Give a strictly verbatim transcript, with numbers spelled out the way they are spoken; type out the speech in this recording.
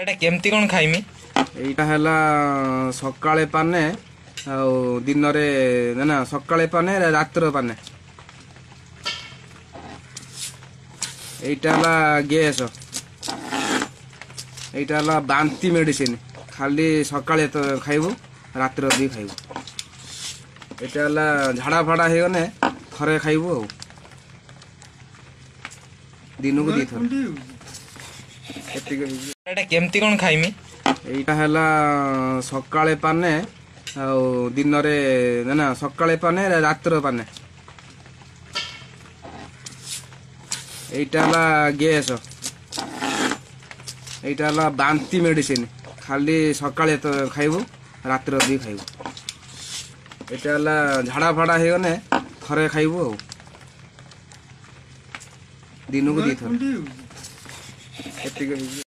एटा केमती कोन खाइमी एटा हला सकाळे पाने आ दिन रे ना ना सकाळे पाने रात्र पाने एटा हला गैस एटा हला बांती मेडिसिन खाली सकाळे तो खाइबो रात्र भी खाइबो एटा हला झाडा फाडा हे गने थरे खाइबो दिनो को दी थरे एटा केमती कोन खाइमी एटा हला सकाळे पाने आ दिन रे ना ना सकाळे पाने रात्र पाने एटा हला गैस एटा हला बांती मेडिसिन खाली सकाळे तो खाइबो रात्र भी खाइबो एटा हला झाडा फाडा हे गने थरे खाइबो दिनो को दी थरे।